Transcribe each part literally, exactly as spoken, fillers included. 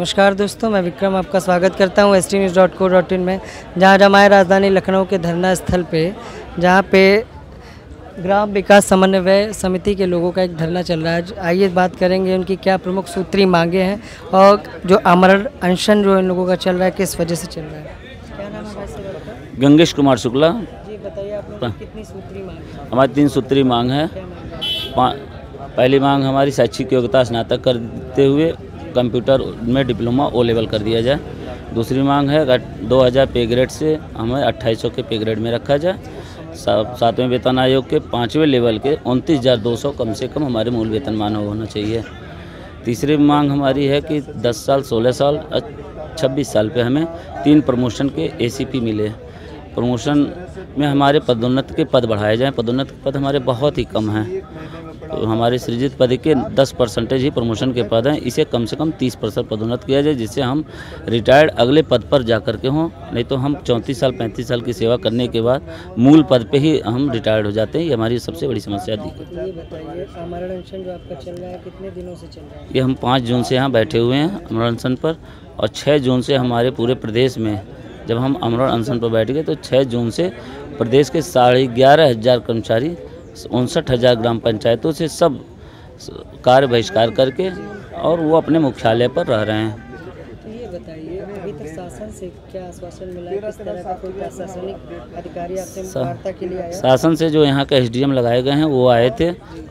नमस्कार दोस्तों, मैं विक्रम आपका स्वागत करता हूं H T news dot co dot in में, जहाँ हमारे राजधानी लखनऊ के धरना स्थल पे, जहाँ पे ग्राम विकास समन्वय समिति के लोगों का एक धरना चल रहा है। आइए बात करेंगे उनकी क्या प्रमुख सूत्री मांगे हैं और जो अमरण अनशन जो इन लोगों का चल रहा है किस वजह से चल रहा है। क्या नाम है? गंगेश कुमार शुक्ला जी। बताइए आप लोगों की कितनी सूत्री मांग? हमारी तीन सूत्री मांग है। पहली मांग हमारी शैक्षिक योग्यता स्नातक करते हुए कंप्यूटर में डिप्लोमा ओ लेवल कर दिया जाए। दूसरी मांग है दो हज़ार पे ग्रेड से हमें अट्ठाईस सौ के पे ग्रेड में रखा जाए। सातवें वेतन आयोग के पाँचवें लेवल के उनतीस हज़ार दो सौ कम से कम हमारे मूल वेतनमान होना चाहिए। तीसरी मांग हमारी है कि दस साल, सोलह साल और छब्बीस साल पे हमें तीन प्रमोशन के ए सी पी मिले। प्रमोशन में हमारे पदोन्नत के पद बढ़ाए जाएँ। पदोन्नत के पद हमारे बहुत ही कम हैं। तो हमारे सृजित पद के दस परसेंटेज ही प्रमोशन के पद हैं। इसे कम से कम तीस परसेंट पदोन्नत किया जाए, जिससे हम रिटायर्ड अगले पद पर जा कर के हों। नहीं तो हम चौंतीस साल, पैंतीस साल की सेवा करने के बाद मूल पद पे ही हम रिटायर्ड हो जाते हैं। ये हमारी सबसे बड़ी समस्या दी है। ये बताइए, अमरण अनशन जो आपका चल रहा है कितने दिनों से चल रहा है? ये हम पाँच जून से यहाँ बैठे हुए हैं अमरण अनशन पर, और छः जून से हमारे पूरे प्रदेश में, जब हम अमरण अनशन पर बैठ गए तो छः जून से प्रदेश के साढ़े ग्यारह हज़ार कर्मचारी उनसठ हज़ार ग्राम पंचायतों से सब कार्य बहिष्कार करके और वो अपने मुख्यालय पर रह रहे हैं। ये बताइए, अभी तक शासन से क्या आश्वासन मिला है? किस तरह का कोई प्रशासनिक अधिकारी आपसे वार्ता के लिए आया? शासन से जो यहाँ के एस डी एम लगाए गए हैं वो आए थे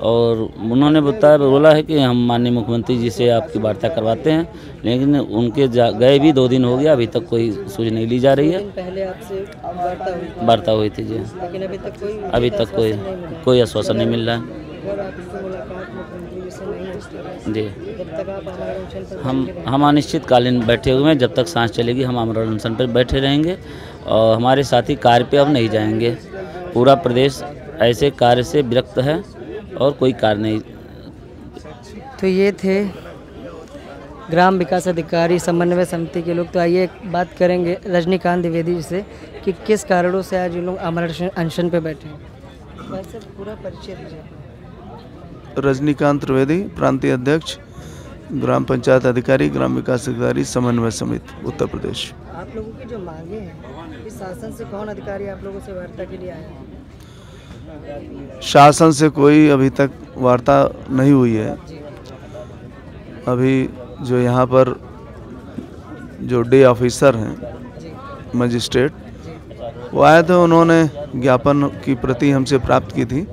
और उन्होंने बताया, बोला है कि हम माननीय मुख्यमंत्री जी से आपकी वार्ता करवाते हैं, लेकिन उनके गए भी दो दिन हो गया, अभी तक कोई सूचना नहीं ली जा रही है। पहले आपसे वार्ता हुई थी जी, लेकिन अभी तक कोई अभी तक कोई कोई आश्वासन नहीं मिल रहा है जी। हम हम अनिश्चितकालीन बैठे हुए हैं। जब तक सांस चलेगी हम अमरण अनशन पर बैठे रहेंगे और हमारे साथी कार्य पे अब नहीं जाएंगे। पूरा प्रदेश ऐसे कार्य से विरक्त है और कोई कार्य नहीं। तो ये थे ग्राम विकास अधिकारी समन्वय समिति के लोग। तो आइए बात करेंगे रजनीकांत द्विवेदी जी से कि किस कारणों से आज ये लोग अमरण अनशन पर बैठे हैं। पूरा परिचय दीजिए। रजनीकांत त्रिवेदी, प्रांतीय अध्यक्ष, ग्राम पंचायत अधिकारी, ग्राम विकास अधिकारी समन्वय समिति उत्तर प्रदेश। आप लोगों की जो मांगे हैं, इस शासन से कौन अधिकारी आप लोगों से वार्ता के लिए आए हैं? शासन से कोई अभी तक वार्ता नहीं हुई है। अभी जो यहाँ पर जो डे ऑफिसर हैं, मजिस्ट्रेट, वो आए थे। उन्होंने ज्ञापन की प्रति हमसे प्राप्त की थी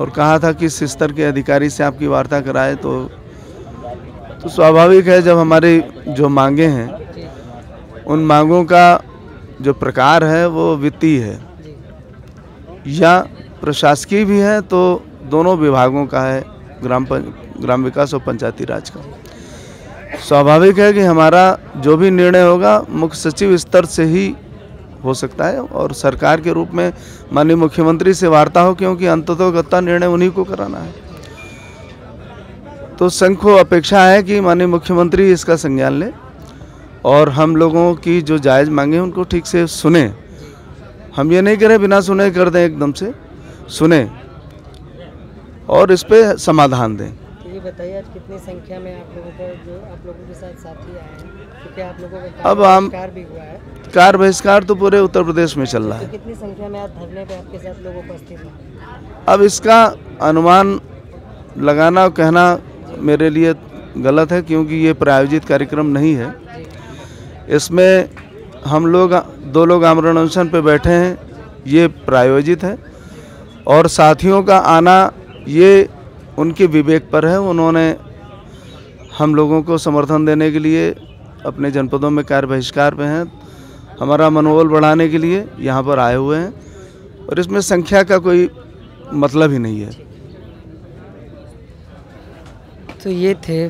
और कहा था कि इस स्तर के अधिकारी से आपकी वार्ता कराए। तो तो स्वाभाविक है, जब हमारी जो मांगे हैं उन मांगों का जो प्रकार है वो वित्तीय है या प्रशासकीय भी है, तो दोनों विभागों का है, ग्राम ग्राम विकास और पंचायती राज का। स्वाभाविक है कि हमारा जो भी निर्णय होगा मुख्य सचिव स्तर से ही हो सकता है और सरकार के रूप में माननीय मुख्यमंत्री से वार्ता हो, क्योंकि अंततोगत्ता निर्णय उन्हीं को कराना है। तो संघ को अपेक्षा है कि माननीय मुख्यमंत्री इसका संज्ञान लें और हम लोगों की जो जायज़ मांगे उनको ठीक से सुने। हम ये नहीं करें बिना सुने कर दें, एकदम से सुने और इस पर समाधान दें। बताइए, आज कितनी संख्या में आप लोगों को जो आप लोगों के साथ साथी आए हैं? क्योंकि आप लोगों का अब हम कार भी हुआ है, कार बहिष्कार तो पूरे उत्तर प्रदेश में चल रहा है। तो कितनी संख्या में आज धरने पे आपके साथ लोग उपस्थित हैं? अब इसका अनुमान लगाना और कहना मेरे लिए गलत है, क्योंकि ये प्रायोजित कार्यक्रम नहीं है। इसमें हम लोग दो लोग अमरण अनशन पर बैठे हैं, ये प्रायोजित है और साथियों का आना ये उनके विवेक पर है। उन्होंने हम लोगों को समर्थन देने के लिए अपने जनपदों में कार्य बहिष्कार पे हैं, हमारा मनोबल बढ़ाने के लिए यहाँ पर आए हुए हैं और इसमें संख्या का कोई मतलब ही नहीं है। तो ये थे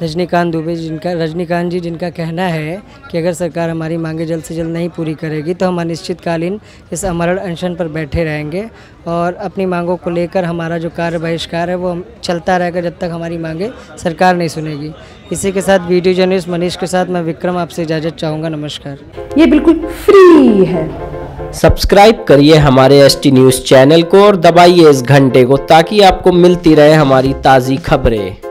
रजनीकांत दुबे, जिनका रजनीकांत जी जिनका कहना है कि अगर सरकार हमारी मांगे जल्द से जल्द नहीं पूरी करेगी तो हम अनिश्चितकालीन इस अमरण अनशन पर बैठे रहेंगे और अपनी मांगों को लेकर हमारा जो कार्य बहिष्कार है वो चलता रहेगा जब तक हमारी मांगे सरकार नहीं सुनेगी। इसी के साथ वीडियो जर्नलिस्ट मनीष के साथ मैं विक्रम आपसे इजाज़त चाहूँगा। नमस्कार। ये बिल्कुल फ्री है। सब्सक्राइब करिए हमारे एच टी न्यूज़ चैनल को और दबाइए इस घंटे को ताकि आपको मिलती रहे हमारी ताज़ी खबरें।